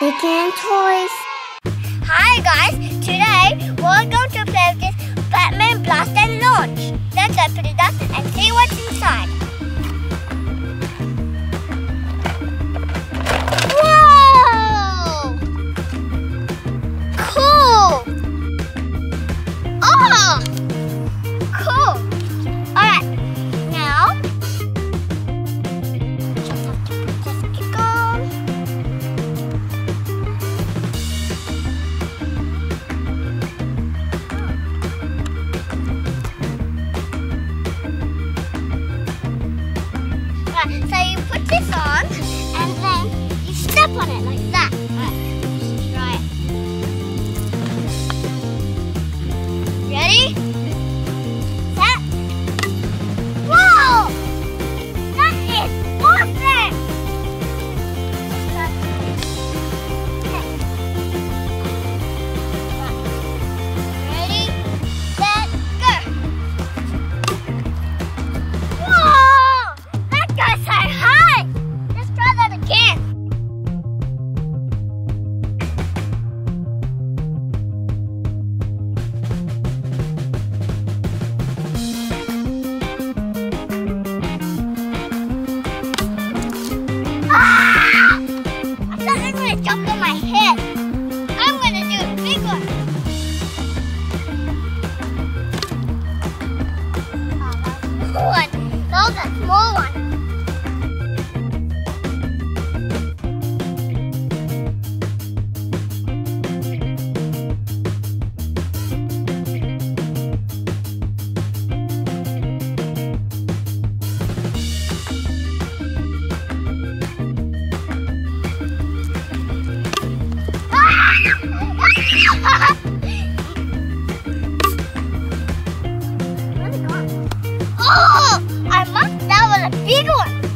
Ckn Toys. Hi guys, today we're going to play with this Batman Blast N Launch. Let's open it up and see what's inside. Whoa! Cool! Oh! Cool! Alright, now so you put this on and then you step on it like that. Alright, let's try it. Ready? Set. Whoa! That is awesome! Ready? Set. Go! Whoa! That goes so high! Let's try that again. Ah! I thought I was going to jump on my head. I'm going to do a big one. Oh, that's a cool one. That was a small one. Oh, that was a big one.